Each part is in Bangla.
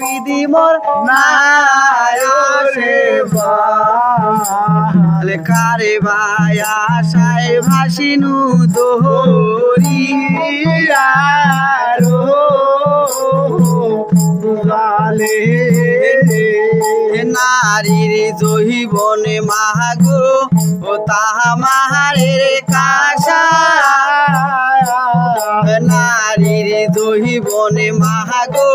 বিধিমর নারে ভাই আশায় ভাসিনু দোহরিয়া বুঝালে নারীর জহিবনে মাহাগো ও তাহা মাহারের কাশা নারীর জহিবনে মাহাগো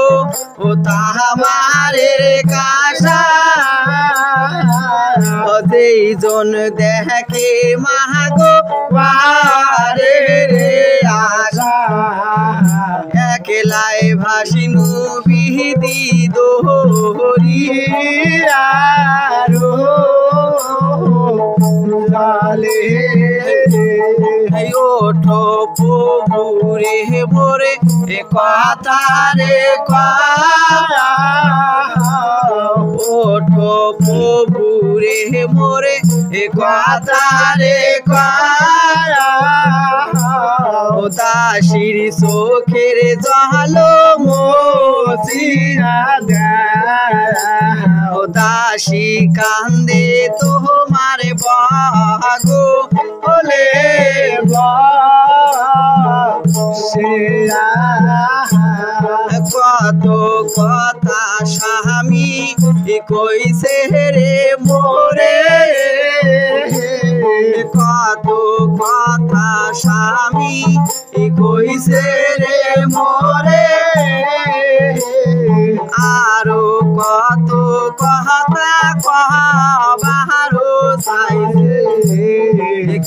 ও তাহা মাহারের কাশা সেই জন দেখে মাহাগো পারে রে আশা একলাই ভাসিনু বিহিতি দোহরিয়া লালে ওঠো পুরে ভোরে এ কথা রে কথা ওঠো পুরে মোরে এ কথা রে কথা দাসির চোখের জলো মোসিরা ও দাসী কান্দে তোমার বাগো বলে কত কথা স্বামী কইছে রে মোরে কত কথা স্বামী কইছে রে মোরে আরো কত কথা কহাবারো চাইছে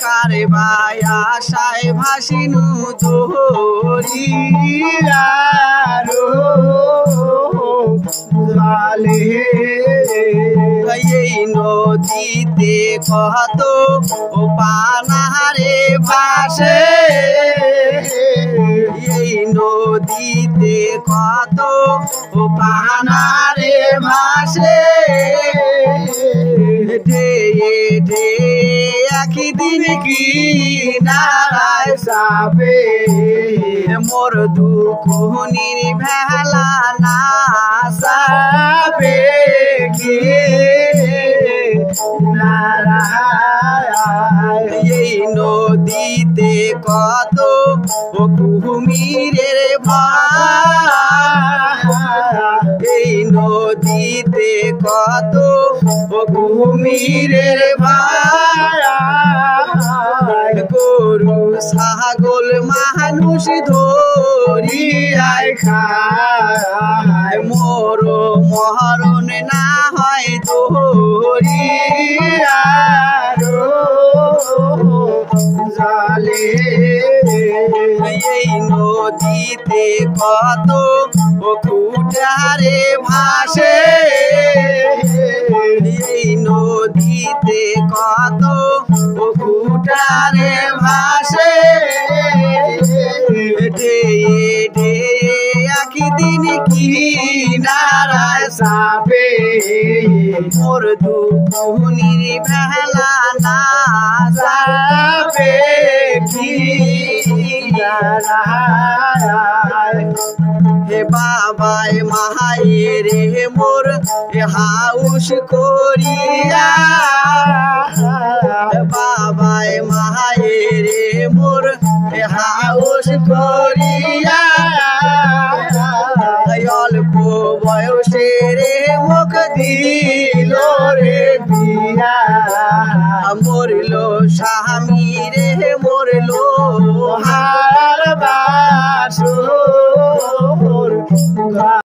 কারে ভাই আশায় ভাসিনু দোহরিয়া এই নদীতে কত ও পানাহারে ভাসে এই নদীতে কত ও পানাহারে ভাসে ঢেয়ে ঢেয়ে একই দিন কি নারায় সাবে মোর দুখুনির ভেলা না সাবে কি এই নদীতে কত কুমিরের এই নদীতে কত কুমিরের গরু ছাগল মানুষ ধরিয়ায় খায় মোর মহরণ না হয় দোহরিয়া জালে এই নদীতে কত কুটারে ভাসে এই নদীতে কত কুটারে ভাসে ঢেয়ে ঢেয়ে একই দিন কি নারায় সাবে মোর দুখুনির ভেলা না যাবে কি হে বাবায় মাহায়ে রে মোর হাউস করিয়া বাবায় মাহায়ে রে মোর হাউস করিয়া অল্প বয়সে রে মুখ দিল রে দিয়া মরল স্বামী রে মরল হার বা